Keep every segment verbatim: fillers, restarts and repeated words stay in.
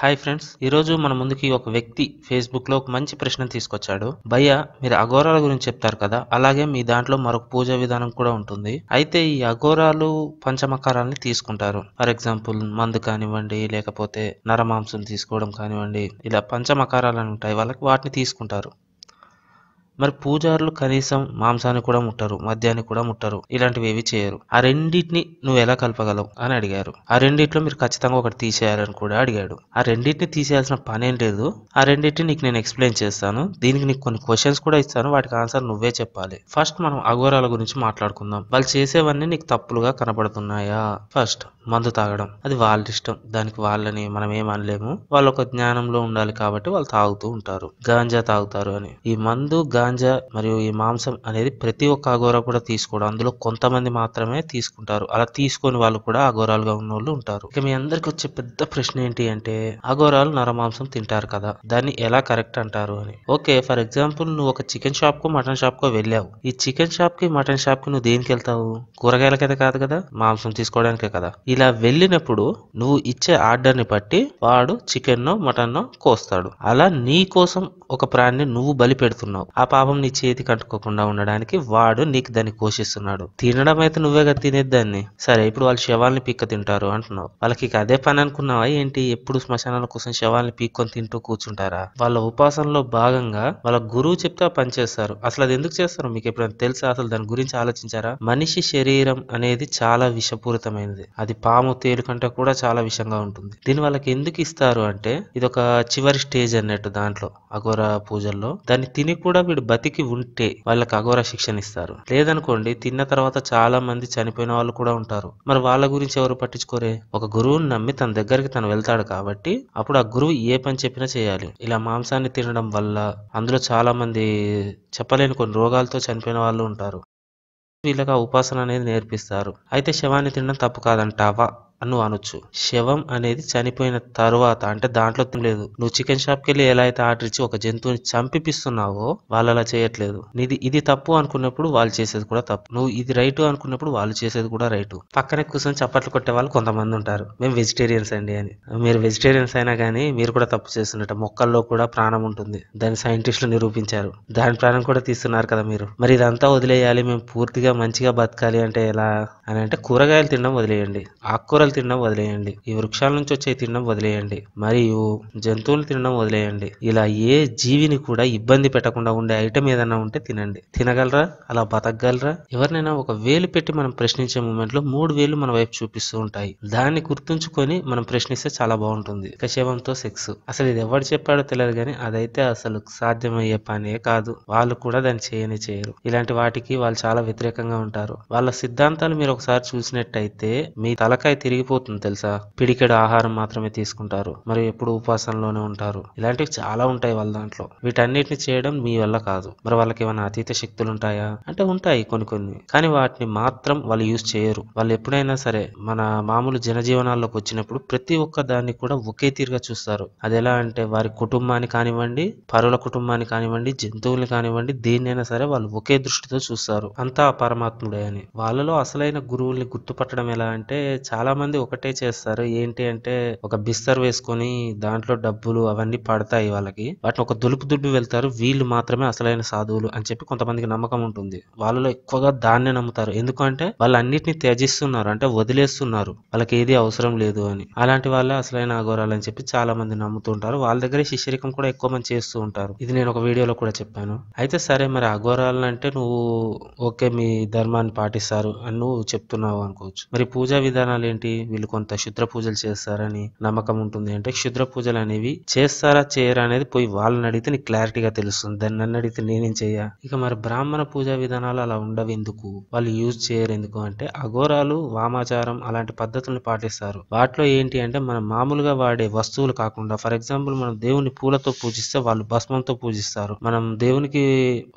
Hi friends, ఈరోజు మన ముందుకి ఒక వ్యక్తి ఫేస్బుక్లో ఒక మంచి ప్రశ్న తీసుకొచ్చాడు. భయ్యా, మీరు అఘోరాల గురించి చెప్తారు కదా, అలాగే మీ దాంట్లో మరొక పూజా విధానం కూడా ఉంటుంది. అయితే ఈ అఘోరాలు పంచమకారాలని తీసుకుంటారు. ఫర్ ఎగ్జాంపుల్ మందు కానివ్వండి, లేకపోతే నరమాంసం తీసుకోవడం కానివ్వండి, ఇలా పంచమకారాలని ఉంటాయి. వాళ్ళకి వాటిని తీసుకుంటారు. మరి పూజారులు కనీసం మాంసాన్ని కూడా ముట్టరు, మద్యాన్ని కూడా ముట్టరు, ఇలాంటివి ఏవి చేయరు. ఆ రెండింటిని నువ్వు ఎలా కలపగలవు అని అడిగారు. ఆ రెండింటిలో మీరు ఖచ్చితంగా ఒకటి తీసేయాలని కూడా అడిగాడు. ఆ రెండింటిని తీసేయాల్సిన పనేం లేదు. ఆ రెండింటిని నీకు నేను ఎక్స్ప్లెయిన్ చేస్తాను. దీనికి నీకు కొన్ని క్వశ్చన్స్ కూడా ఇస్తాను, వాటికి ఆన్సర్ నువ్వే చెప్పాలి. ఫస్ట్ మనం అఘోరాల గురించి మాట్లాడుకుందాం. వాళ్ళు చేసేవన్నీ నీకు తప్పులుగా కనబడుతున్నాయా? ఫస్ట్ మందు తాగడం, అది వాళ్ళ ఇష్టం, దానికి వాళ్ళని మనం ఏం అనలేము. వాళ్ళు ఒక జ్ఞానంలో ఉండాలి కాబట్టి వాళ్ళు తాగుతూ ఉంటారు. గాంజా తాగుతారు అని, ఈ మందు గాంజా మరియు ఈ మాంసం అనేది ప్రతి ఒక్క అఘోరా కూడా తీసుకోవడం. అందులో కొంతమంది మాత్రమే తీసుకుంటారు, అలా తీసుకొని వాళ్ళు కూడా అఘోరాలుగా ఉన్న వాళ్ళు ఉంటారు. ఇక మీ అందరికి వచ్చే పెద్ద ప్రశ్న ఏంటి అంటే, అఘోరాలు నరమాంసం తింటారు కదా, దాన్ని ఎలా కరెక్ట్ అంటారు అని. ఓకే, ఫర్ ఎగ్జాంపుల్ నువ్వు ఒక చికెన్ షాప్ కు మటన్ షాప్ కు వెళ్ళావు. ఈ చికెన్ షాప్ కి మటన్ షాప్ కి నువ్వు దేనికి వెళ్తావు? కూరగాయలకైతే కాదు కదా, మాంసం తీసుకోవడానికే కదా. ఇలా వెళ్ళినప్పుడు నువ్వు ఇచ్చే ఆర్డర్ ని బట్టి వాడు చికెన్ నో మటన్ నో కోస్తాడు. అలా నీ కోసం ఒక ప్రాణిని నువ్వు బలి పెడుతున్నావు. ఆ పాపం నీ చేతికి అంటుకోకుండా ఉండడానికి వాడు నీకు దాన్ని కోషిస్తున్నాడు. తినడం అయితే నువ్వేగా తినేద్దాన్ని. సరే, ఇప్పుడు వాళ్ళు శవాలని పీక్క తింటారు అంటున్నావు. వాళ్ళకి ఇక అదే పని అనుకున్నావా ఏంటి? ఎప్పుడు శ్మశానాల కోసం శవాలని పీక్కొని తింటూ కూర్చుంటారా? వాళ్ళ ఉపాసనలో భాగంగా వాళ్ళ గురువు చెప్తే ఆ పని చేస్తారు. అసలు అది ఎందుకు చేస్తారు మీకు ఎప్పుడైనా తెలుసా? అసలు దాని గురించి ఆలోచించారా? మనిషి శరీరం అనేది చాలా విషపూరితమైనది. అది పాము తేలు కంటే కూడా చాలా విషంగా ఉంటుంది. దీన్ని వాళ్ళకి ఎందుకు ఇస్తారు అంటే, ఇది ఒక చివరి స్టేజ్ అన్నట్టు దాంట్లో అఘోర పూజల్లో. దాన్ని తిని కూడా వీడు బతికి ఉంటే వాళ్ళకి అఘోర శిక్షణ ఇస్తారు. లేదనుకోండి, తిన్న తర్వాత చాలా మంది చనిపోయిన వాళ్ళు కూడా ఉంటారు. మరి వాళ్ళ గురించి ఎవరు పట్టించుకోరే? ఒక గురువుని నమ్మి తన దగ్గరికి తను వెళ్తాడు కాబట్టి అప్పుడు ఆ గురువు ఏ పని చెప్పినా చేయాలి. ఇలా మాంసాన్ని తినడం వల్ల అందులో చాలా మంది చెప్పలేని కొన్ని రోగాలతో చనిపోయిన వాళ్ళు ఉంటారు. వీళ్ళకి ఆ ఉపాసన అనేది నేర్పిస్తారు. అయితే శవాన్ని తినడం తప్పు కాదంటావా అని నువ్వు అనొచ్చు. శవం అనేది చనిపోయిన తర్వాత, అంటే దాంట్లో లేదు. నువ్వు చికెన్ షాప్ కి వెళ్ళి ఎలా అయితే ఆర్డర్ ఇచ్చి ఒక జంతువుని చంపిపిస్తున్నావో వాళ్ళు అలా చేయట్లేదు. నీది ఇది తప్పు అనుకున్నప్పుడు వాళ్ళు చేసేది కూడా తప్పు, నువ్వు ఇది రైట్ అనుకున్నప్పుడు వాళ్ళు చేసేది కూడా రైట్. పక్కనే కూర్చొని చప్పట్లు కొట్టే వాళ్ళు కొంతమంది ఉంటారు, మేము వెజిటేరియన్స్ అండి అని. మీరు వెజిటేరియన్స్ అయినా కానీ మీరు కూడా తప్పు చేస్తున్నట్టు. మొక్కల్లో కూడా ప్రాణం ఉంటుంది, దాన్ని సైంటిస్టులు నిరూపించారు. దాని ప్రాణం కూడా తీస్తున్నారు కదా మీరు. మరి ఇదంతా వదిలేయాలి, మేము పూర్తిగా మంచిగా బతకాలి అంటే ఎలా అని అంటే, కూరగాయలు తినడం వదిలేయండి, ఆకుకూర తినడం వదిలేయండి, ఈ వృక్షాల నుంచి వచ్చే తినడం వదిలేయండి, మరియు జంతువులు తినడం వదిలేయండి. ఇలా ఏ జీవిని కూడా ఇబ్బంది పెట్టకుండా ఉండే ఐటమ్ ఏదైనా ఉంటే తినండి. తినగలరా? అలా బతకగలరా? ఎవరినైనా ఒక వేలు పెట్టి మనం ప్రశ్నించే మూమెంట్ లో మూడు వేలు మన వైపు చూపిస్తూ ఉంటాయి. దాన్ని గుర్తుంచుకొని మనం ప్రశ్నిస్తే చాలా బాగుంటుంది. ఇక శవంతో సెక్స్, అసలు ఇది ఎవరు చెప్పాడో తెలియదు కానీ అదైతే అసలు సాధ్యమయ్యే పనే కాదు. వాళ్ళు కూడా దాన్ని చేయనే చేయరు. ఇలాంటి వాటికి వాళ్ళు చాలా వ్యతిరేకంగా ఉంటారు. వాళ్ళ సిద్ధాంతాలు మీరు ఒకసారి చూసినట్టయితే మీ తలకాయ తిరిగి పోతుంది తెలుసా. పిడికెడు ఆహారం మాత్రమే తీసుకుంటారు, మరి ఎప్పుడు ఉపాసనలోనే ఉంటారు. ఇలాంటివి చాలా ఉంటాయి వాళ్ళ దాంట్లో. వీటన్నిటిని చేయడం మీ వల్ల కాదు. మరి వాళ్ళకి ఏమైనా అతీత శక్తులు ఉంటాయా అంటే ఉంటాయి కొన్ని కొన్ని, కానీ వాటిని మాత్రం వాళ్ళు యూజ్ చేయరు. వాళ్ళు ఎప్పుడైనా సరే మన మామూలు జనజీవనాల్లోకి వచ్చినప్పుడు ప్రతి ఒక్క దాన్ని కూడా ఒకే తీరుగా చూస్తారు. అది ఎలా అంటే, వారి కుటుంబాన్ని కానివ్వండి, పరుల కుటుంబాన్ని కానివ్వండి, జంతువుల్ని కానివ్వండి, దేన్నైనా సరే వాళ్ళు ఒకే దృష్టితో చూస్తారు, అంతా పరమాత్ముడే అని. వాళ్ళలో అసలైన గురువుల్ని గుర్తుపట్టడం ఎలా అంటే, చాలా మంది ఒకటే చేస్తారు. ఏంటి అంటే, ఒక బిస్తర్ వేసుకొని దాంట్లో డబ్బులు అవన్నీ పడతాయి వాళ్ళకి, వాటిని ఒక దులుపు దులిపి వెళ్తారు. వీళ్ళు మాత్రమే అసలైన సాధువులు అని చెప్పి కొంతమందికి నమ్మకం ఉంటుంది. వాళ్ళలో ఎక్కువగా దాన్నే నమ్ముతారు. ఎందుకంటే వాళ్ళు అన్నిటిని త్యజిస్తున్నారు, అంటే వదిలేస్తున్నారు, వాళ్ళకి ఏది అవసరం లేదు అని. అలాంటి వాళ్ళే అసలైన అఘోరాలు అని చెప్పి చాలా మంది నమ్ముతుంటారు. వాళ్ళ దగ్గర శిష్యరికం కూడా ఎక్కువ మంది చేస్తూ ఉంటారు. ఇది నేను ఒక వీడియోలో కూడా చెప్పాను. అయితే సరే, మరి అఘోరాలు అంటే నువ్వు ఓకే మీ ధర్మాన్ని పాటిస్తారు అని నువ్వు చెప్తున్నావు అనుకోవచ్చు. మరి పూజా విధానాలు ఏంటి? వీళ్ళు కొంత క్షుద్ర పూజలు చేస్తారని నమ్మకం ఉంటుంది. అంటే క్షుద్ర పూజలు అనేవి చేస్తారా చేయరా అనేది పోయి వాళ్ళని అడిగితే నీకు క్లారిటీగా తెలుస్తుంది. దాన్ని నన్ను అడిగితే నేనేం చెయ్యా. ఇక మరి బ్రాహ్మణ పూజా విధానాలు అలా ఉండవు. ఎందుకు వాళ్ళు యూజ్ చేయరు? ఎందుకు అంటే అఘోరాలు వామాచారం అలాంటి పద్ధతులను పాటిస్తారు. వాటిలో ఏంటి అంటే, మనం మామూలుగా వాడే వస్తువులు కాకుండా, ఫర్ ఎగ్జాంపుల్ మనం దేవుని పూలతో పూజిస్తే వాళ్ళు భస్మంతో పూజిస్తారు. మనం దేవునికి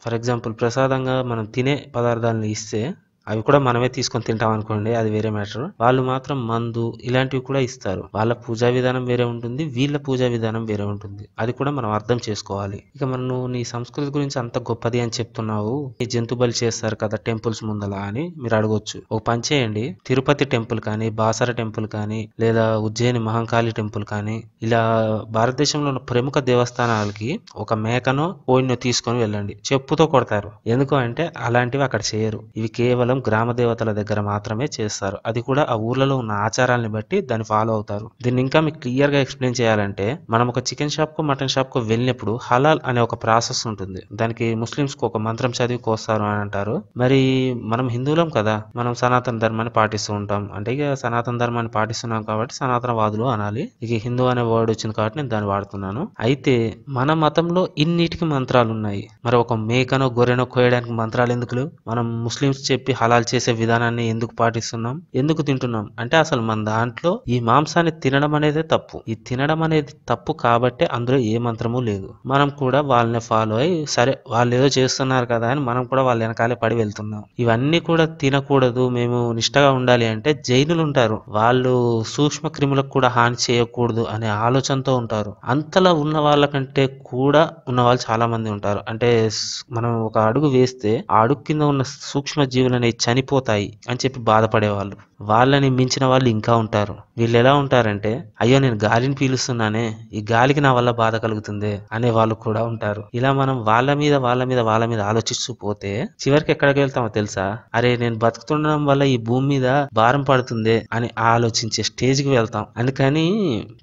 ఫర్ ఎగ్జాంపుల్ ప్రసాదంగా మనం తినే పదార్థాలను ఇస్తే అవి కూడా మనమే తీసుకొని తింటాం అనుకోండి, అది వేరే మ్యాటర్. వాళ్ళు మాత్రం మందు ఇలాంటివి కూడా ఇస్తారు. వాళ్ళ పూజా విధానం వేరే ఉంటుంది, వీళ్ళ పూజా విధానం వేరే ఉంటుంది. అది కూడా మనం అర్థం చేసుకోవాలి. ఇక మనం నీ సంస్కృతి గురించి అంత గొప్పది అని చెప్తున్నావు, ఈ జంతు బలి చేస్తారు కదా టెంపుల్స్ ముందల అని మీరు అడగొచ్చు. ఒక పని చేయండి, తిరుపతి టెంపుల్ కానీ, బాసర టెంపుల్ కానీ, లేదా ఉజ్జయిని మహంకాళి టెంపుల్ కానీ, ఇలా భారతదేశంలో ఉన్న ప్రముఖ దేవస్థానాలకి ఒక మేకను కోడినో తీసుకొని వెళ్ళండి. చెప్పుతో కొడతారు. ఎందుకు అంటే అలాంటివి అక్కడ చేయరు. ఇవి కేవలం గ్రామ దేవతల దగ్గర మాత్రమే చేస్తారు. అది కూడా ఆ ఊర్లలో ఉన్న ఆచారాలను బట్టి దాన్ని ఫాలో అవుతారు. దీన్ని ఇంకా మీకు క్లియర్ గా ఎక్స్ప్లెయిన్ చేయాలంటే, మనం ఒక చికెన్ షాప్ కు మటన్ షాప్ కు వెళ్ళినప్పుడు హలాల్ అనే ఒక ప్రాసెస్ ఉంటుంది. దానికి ముస్లిమ్స్ కు ఒక మంత్రం చదివి కోస్తారు అని అంటారు. మరి మనం హిందువులం కదా, మనం సనాతన ధర్మాన్ని పాటిస్తూ ఉంటాం. అంటే ఇక సనాతన ధర్మాన్ని పాటిస్తున్నాం కాబట్టి సనాతనవాదులు అనాలి. ఇక హిందూ అనే వర్డ్ వచ్చింది కాబట్టి నేను దాన్ని వాడుతున్నాను. అయితే మన మతంలో ఇన్నిటికి మంత్రాలు ఉన్నాయి, మరి ఒక మేకనో గొర్రెనో కోయడానికి మంత్రాలు ఎందుకు? మనం ముస్లిమ్స్ చెప్పి హలాల్ చేసే విధానాన్ని ఎందుకు పాటిస్తున్నాం, ఎందుకు తింటున్నాం అంటే అసలు మన దాంట్లో ఈ మాంసాన్ని తినడం అనేది తప్పు. ఈ తినడం అనేది తప్పు కాబట్టి అందులో ఏ మంత్రము లేదు. మనం కూడా వాళ్ళని ఫాలో అయ్యి సరే వాళ్ళు ఏదో చేస్తున్నారు కదా అని మనం కూడా వాళ్ళ వెనకాలే పడి వెళ్తున్నాం. ఇవన్నీ కూడా తినకూడదు. మేము నిష్టగా ఉండాలి అంటే జైనులు ఉంటారు, వాళ్ళు సూక్ష్మ క్రిములకు కూడా హాని చేయకూడదు అనే ఆలోచనతో ఉంటారు. అంతలా ఉన్న వాళ్ళకంటే కూడా ఉన్న వాళ్ళు చాలా మంది ఉంటారు. అంటే మనం ఒక అడుగు వేస్తే ఆ అడుగు కింద ఉన్న సూక్ష్మ జీవులనే చనిపోతాయి అని చెప్పి బాధపడేవాళ్ళు, వాళ్ళని మించిన వాళ్ళు ఇంకా ఉంటారు. వీళ్ళు ఎలా ఉంటారంటే, అయ్యో నేను గాలిని పీలుస్తున్నానే, ఈ గాలికి నా వల్ల బాధ కలుగుతుంది అనే వాళ్ళు కూడా ఉంటారు. ఇలా మనం వాళ్ళ మీద వాళ్ళ మీద వాళ్ళ మీద ఆలోచిస్తూ పోతే చివరికి ఎక్కడికి వెళ్తామో తెలుసా? అరే నేను బతుకుతుండడం వల్ల ఈ భూమి మీద భారం పడుతుంది అని ఆలోచించే స్టేజ్ కి వెళ్తాం. అందుకని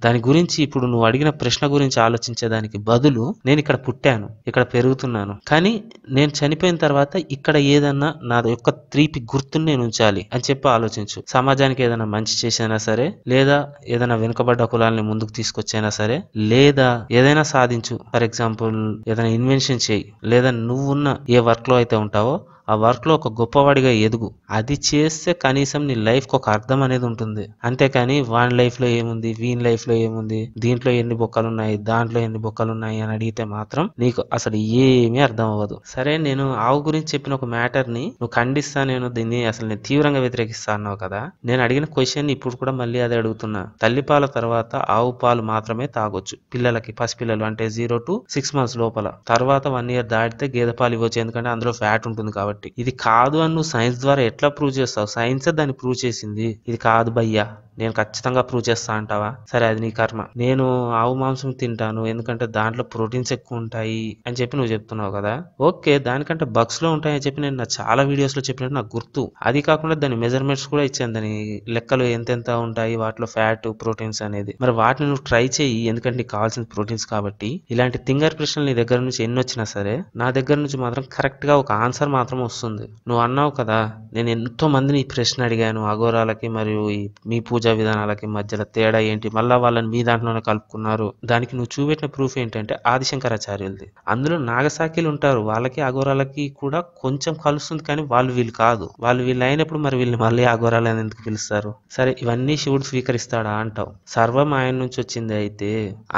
దాని గురించి ఇప్పుడు నువ్వు అడిగిన ప్రశ్న గురించి ఆలోచించేదానికి బదులు, నేను ఇక్కడ పుట్టాను, ఇక్కడ పెరుగుతున్నాను, కానీ నేను చనిపోయిన తర్వాత ఇక్కడ ఏదన్నా నా యొక్క త్రీపి గుర్తుని నేను ఉంచాలి అని చెప్పి ఆలోచించు. సమాజానికి ఏదైనా మంచి చేసైనా సరే, లేదా ఏదైనా వెనుకబడ్డ కులాలని ముందుకు తీసుకొచ్చైనా సరే, లేదా ఏదైనా సాధించు. ఫర్ ఎగ్జాంపుల్ ఏదైనా ఇన్వెన్షన్ చేయి, లేదా నువ్వున్న ఏ వర్క్ లో అయితే ఉంటావో ఆ వర్క్ లో ఒక గొప్పవాడిగా ఎదుగు. అది చేస్తే కనీసం నీ లైఫ్ కు ఒక అర్థం అనేది ఉంటుంది. అంతేకాని వాని లైఫ్ లో ఏముంది, వీని లైఫ్ లో ఏముంది, దీంట్లో ఎన్ని బొక్కలు ఉన్నాయి, దాంట్లో ఎన్ని బొక్కలు ఉన్నాయి అని అడిగితే మాత్రం నీకు అసలు ఏమీ అర్థం అవ్వదు. సరే నేను ఆవు గురించి చెప్పిన ఒక మ్యాటర్ ని నువ్వు ఖండిస్తా, నేను దీన్ని అసలు నేను తీవ్రంగా వ్యతిరేకిస్తా అన్నావు కదా, నేను అడిగిన క్వశ్చన్ ఇప్పుడు కూడా మళ్ళీ అదే అడుగుతున్నా. తల్లిపాల తర్వాత ఆవు పాలు మాత్రమే తాగొచ్చు పిల్లలకి, పసిపిల్లలు అంటే జీరో టు సిక్స్ మంత్స్ లోపల. తర్వాత వన్ ఇయర్ దాటితే గేదె పాలు ఇవ్వచ్చు, ఎందుకంటే అందులో ఫ్యాట్ ఉంటుంది కాబట్టి. ఇది కాదు అని నువ్వు సైన్స్ ద్వారా ఎట్లా ప్రూవ్ చేస్తావు? సైన్సే దాన్ని ప్రూవ్ చేసింది. ఇది కాదు భయ్యా, నేను ఖచ్చితంగా ప్రూవ్ చేస్తా అంటావా? సరే అది నీ కర్మ. నేను ఆవు మాంసం తింటాను ఎందుకంటే దాంట్లో ప్రోటీన్స్ ఎక్కువ ఉంటాయి అని చెప్పి నువ్వు చెప్తున్నావు కదా, ఓకే దానికంటే బగ్స్ లో ఉంటాయని చెప్పి నేను నా చాలా వీడియోస్ లో చెప్పినట్టు నాకు గుర్తు. అది కాకుండా దాని మెజర్మెంట్స్ కూడా ఇచ్చాను, దాని లెక్కలు ఎంతెంత ఉంటాయి, వాటిలో ఫ్యాట్ ప్రోటీన్స్ అనేది. మరి వాటిని నువ్వు ట్రై చేయి, ఎందుకంటే నీకు కావాల్సిన ప్రోటీన్స్ కాబట్టి. ఇలాంటి తింగర్ ప్రశ్నలు నీ దగ్గర నుంచి ఎన్ని వచ్చినా సరే నా దగ్గర నుంచి మాత్రం కరెక్ట్ గా ఒక ఆన్సర్ మాత్రం వస్తుంది. నువ్వు అన్నావు కదా, నేను ఎంతో మందిని ఈ ప్రశ్న అడిగాను, అఘోరాలకి మరియు మీ పూజ విధానాలకి మధ్యలో తేడా ఏంటి, మళ్ళా వాళ్ళని మీ దాంట్లోనే కలుపుకున్నారు. దానికి నువ్వు చూపెట్టిన ప్రూఫ్ ఏంటంటే ఆదిశంకరాచార్యులది. అందులో నాగసాకిలు ఉంటారు, వాళ్ళకి అఘోరాలకి కూడా కొంచెం కలుస్తుంది, కానీ వాళ్ళు వీళ్ళు కాదు. వాళ్ళు వీళ్ళు అయినప్పుడు మరి వీళ్ళని మళ్ళీ అఘోరాలని ఎందుకు పిలుస్తారు? సరే ఇవన్నీ శివుడు స్వీకరిస్తాడా అంటావు. సర్వం ఆయన నుంచి వచ్చింది, అయితే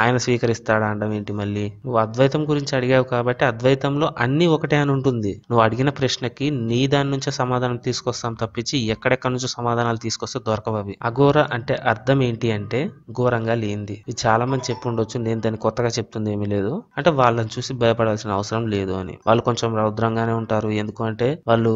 ఆయన స్వీకరిస్తాడా అంటాం ఏంటి? మళ్ళీ నువ్వు అద్వైతం గురించి అడిగావు కాబట్టి అద్వైతంలో అన్ని ఒకటే అని ఉంటుంది. నువ్వు అడిగిన ప్రశ్నకి నీ దాని నుంచే సమాధానం తీసుకొస్తాం తప్పించి ఎక్కడెక్కడ నుంచో సమాధానాలు తీసుకొస్తే దొరకవవి. అఘోర అంటే అర్థం ఏంటి అంటే ఘోరంగా లేనిది. ఇది చాలా మంది చెప్పు ఉండొచ్చు, నేను దాన్ని కొత్తగా చెప్తుంది ఏమీ లేదు. అంటే వాళ్ళని చూసి భయపడాల్సిన అవసరం లేదు అని. వాళ్ళు కొంచెం రౌద్రంగానే ఉంటారు, ఎందుకంటే వాళ్ళు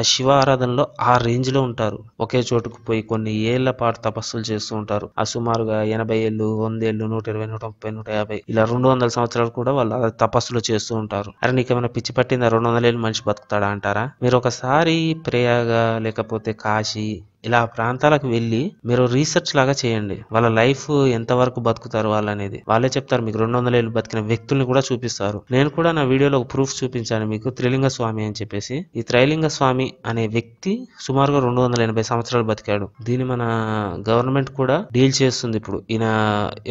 ఆ శివ ఆరాధనలో ఆ రేంజ్ లో ఉంటారు. ఒకే చోటుకు పోయి కొన్ని ఏళ్ల పాటు తపస్సులు చేస్తూ ఉంటారు. ఆ సుమారుగా ఎనభై ఏళ్ళు, వందేళ్ళు, నూట ఇరవై నూట ముప్పై నూట యాభై ఇలా రెండు వందల సంవత్సరాలు కూడా వాళ్ళు తపస్సులు చేస్తూ ఉంటారు. అరే నీకేమైనా పిచ్చి పట్టిందా, రెండు వందల ఏళ్ళు మనిషి బతుకుతాడా అంటారా? మీరు ఒకసారి ప్రయాగ లేకపోతే కాశీ ఇలా ప్రాంతాలకు వెళ్ళి మీరు రీసెర్చ్ లాగా చేయండి, వాళ్ళ లైఫ్ ఎంత వరకు బతుకుతారు వాళ్ళు అనేది. వాళ్ళే చెప్తారు మీకు. రెండు వందల ఏళ్ళు బతికిన వ్యక్తుల్ని కూడా చూపిస్తారు. నేను కూడా నా వీడియోలో ప్రూఫ్ చూపించాను మీకు, త్రిలింగ స్వామి అని చెప్పేసి. ఈ త్రైలింగ స్వామి అనే వ్యక్తి సుమారుగా రెండు వందల ఎనభై సంవత్సరాలు బతికాడు. దీన్ని మన గవర్నమెంట్ కూడా డీల్ చేస్తుంది ఇప్పుడు. ఈయన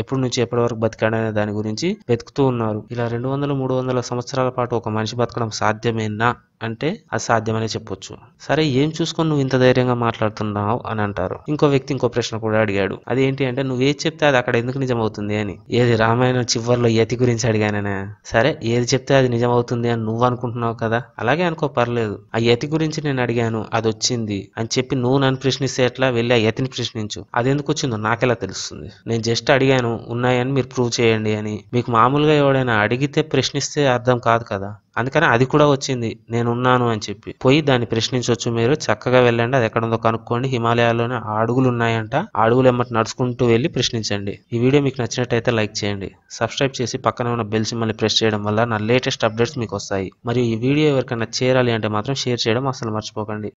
ఎప్పటి నుంచి ఎప్పటి వరకు బతికాడు అనే దాని గురించి వెతుకుతూ ఉన్నారు. ఇలా రెండు వందల మూడు వందల సంవత్సరాల పాటు ఒక మనిషి బతకడం సాధ్యమేనా అంటే అసాధ్యమనే చెప్పొచ్చు. సరే ఏం చూసుకొని నువ్వు ఇంత ధైర్యంగా మాట్లాడుతున్నావు? అనుకుంటున్నావు అని అంటారు. ఇంకో వ్యక్తి ఇంకో ప్రశ్న కూడా అడిగాడు, అదేంటి అంటే నువ్వే చెప్తే అది అక్కడ ఎందుకు నిజమవుతుంది అని. ఏది రామాయణం చివరిలో యతి గురించి అడిగానే, సరే ఏది చెప్తే అది నిజమవుతుంది అని నువ్వు అనుకుంటున్నావు కదా, అలాగే అనుకో పర్లేదు. ఆ యతి గురించి నేను అడిగాను అది వచ్చింది అని చెప్పి నువ్వు నన్ను ప్రశ్నిస్తే ఎట్లా? వెళ్ళి ఆ యతిని ప్రశ్నించు, అది ఎందుకు వచ్చిందో నాకెలా తెలుస్తుంది, నేను జస్ట్ అడిగాను ఉన్నాయని మీరు ప్రూవ్ చేయండి అని. మీకు మామూలుగా ఎవడైనా అడిగితే ప్రశ్నిస్తే అర్థం కాదు కదా, అందుకని అది కూడా వచ్చింది నేనున్నాను అని చెప్పి. పోయి దాన్ని ప్రశ్నించవచ్చు, మీరు చక్కగా వెళ్ళండి, అది ఎక్కడుందో కనుక్కోండి, హిమాలయాల్లోనే అడుగులు ఉన్నాయంట, అడుగులు ఎమ్మటి నడుచుకుంటూ వెళ్ళి ప్రశ్నించండి. ఈ వీడియో మీకు నచ్చినట్టయితే లైక్ చేయండి, సబ్స్క్రైబ్ చేసి పక్కనే ఉన్న బెల్ సింబల్ ప్రెస్ చేయడం వల్ల నా లేటెస్ట్ అప్డేట్స్ మీకు వస్తాయి. మరియు ఈ వీడియో ఎవరికైనా చేరాలి అంటే మాత్రం షేర్ చేయడం అసలు మర్చిపోకండి.